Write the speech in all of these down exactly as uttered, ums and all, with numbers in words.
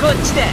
こっちだ。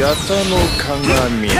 やたの鏡。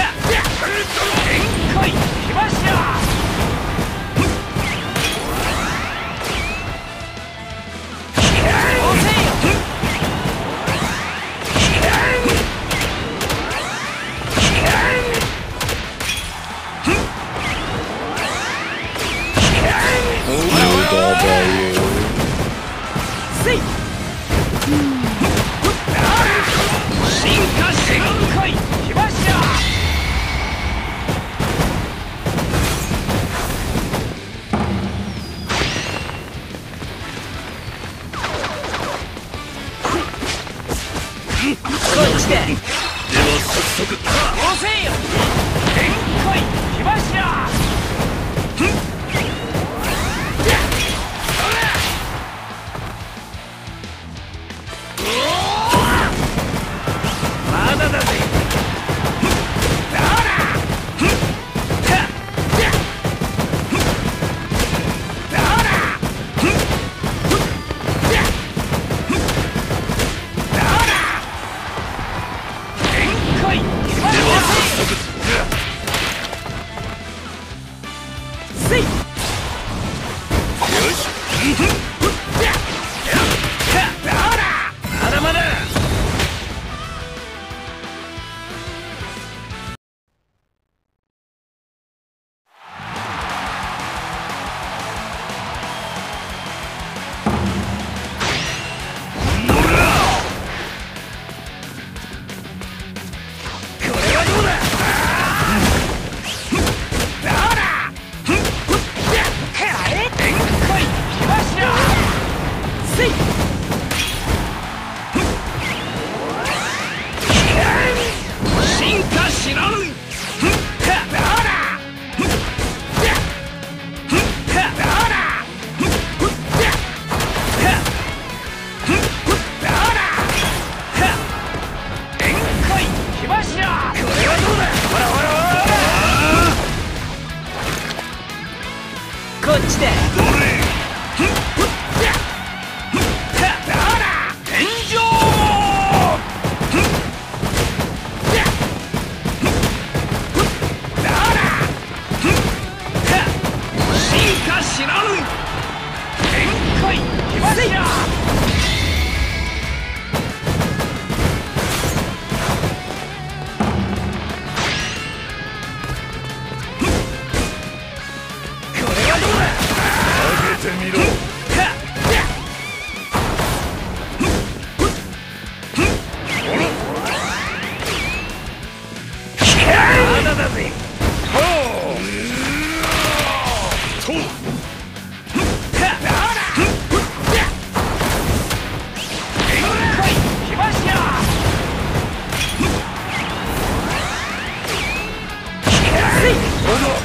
Hold up!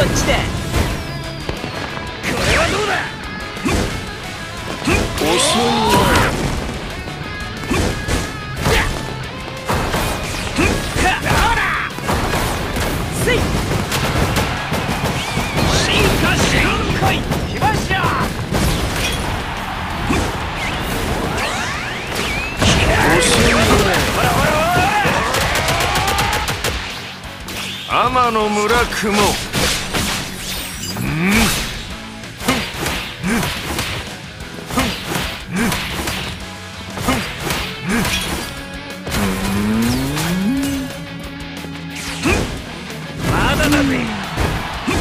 こっちだ。これはどうだ。遅いな。 天の村雲。まだだぜ。これ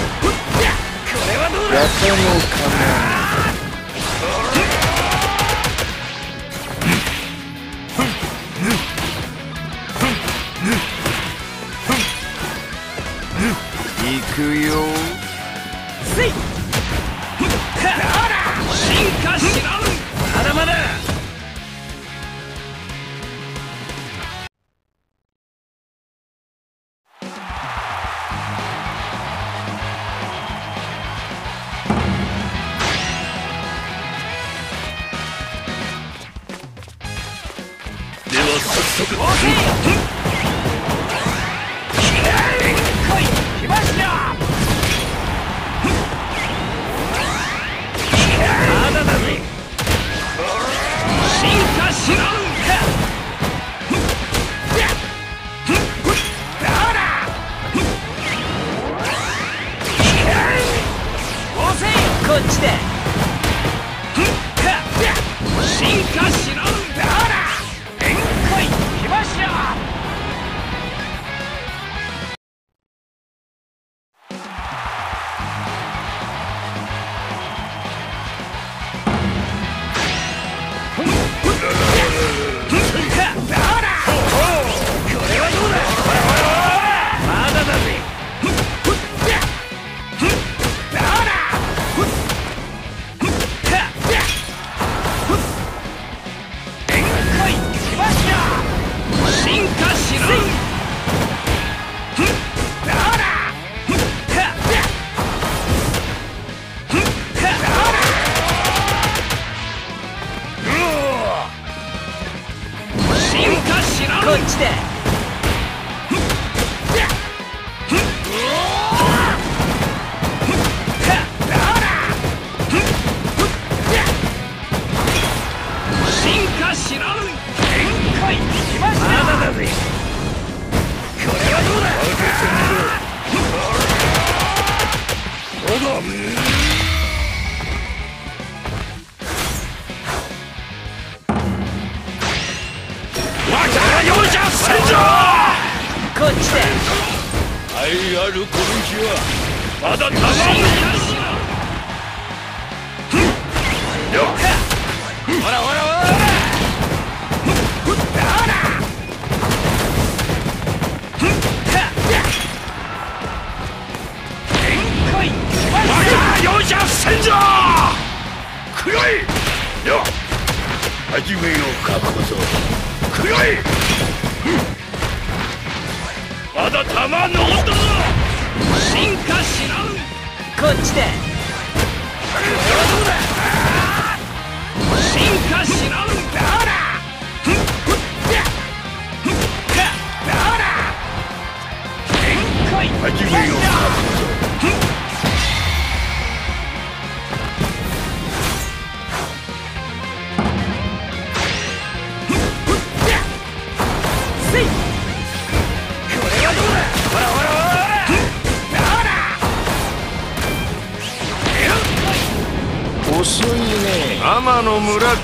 はどうだ。やったのかな。 行くよ。せい。進化しろ。まだまだ。では早速。OK。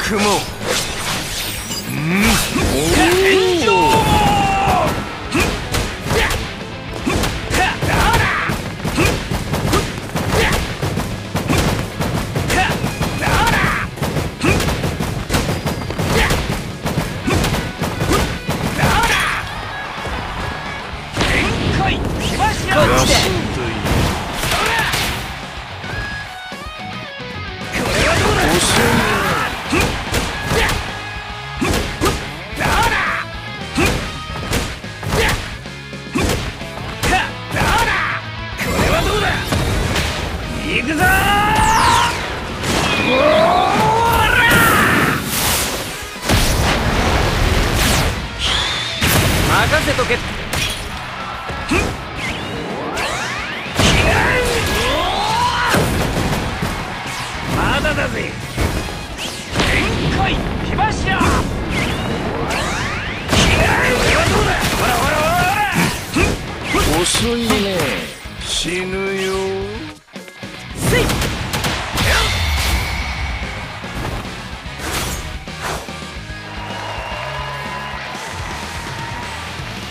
雲。炎上。任せとけ。 遅いね。死ぬよ。